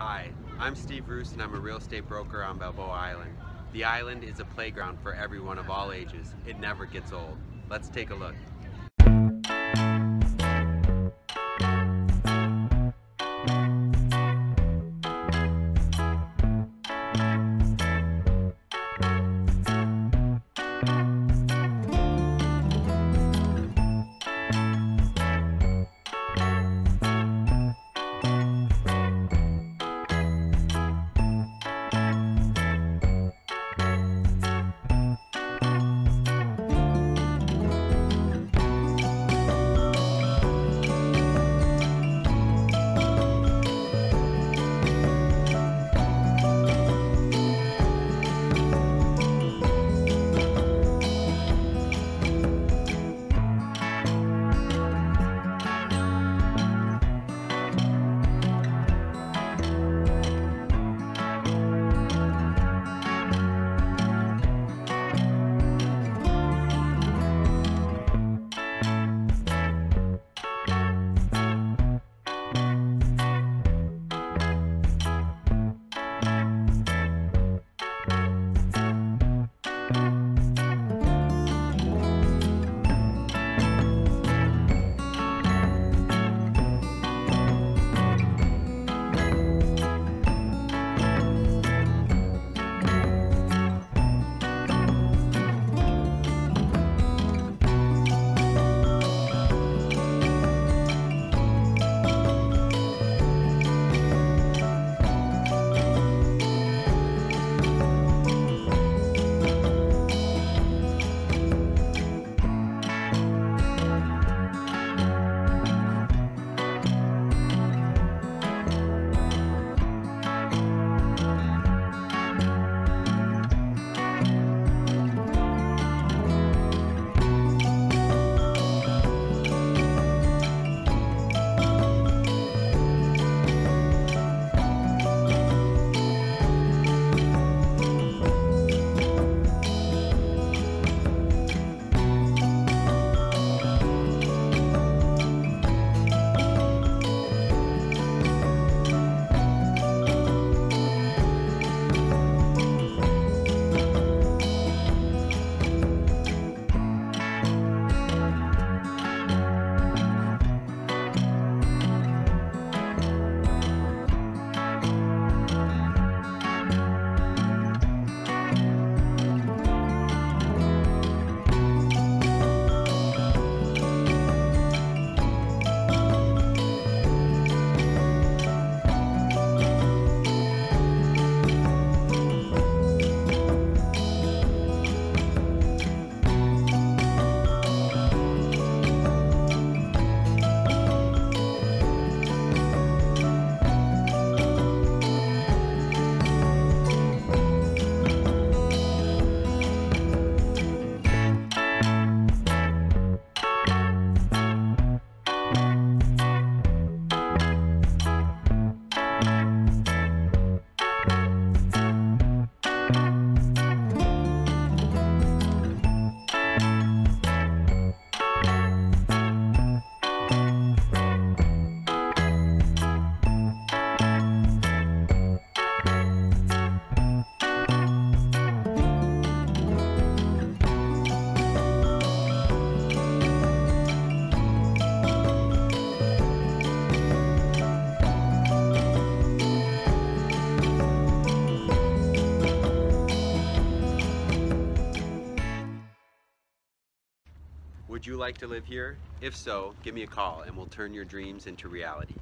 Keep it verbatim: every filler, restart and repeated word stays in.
Hi, I'm Steve Roos and I'm a real estate broker on Balboa Island. The island is a playground for everyone of all ages. It never gets old. Let's take a look. Would you like to live here? If so, give me a call and we'll turn your dreams into reality.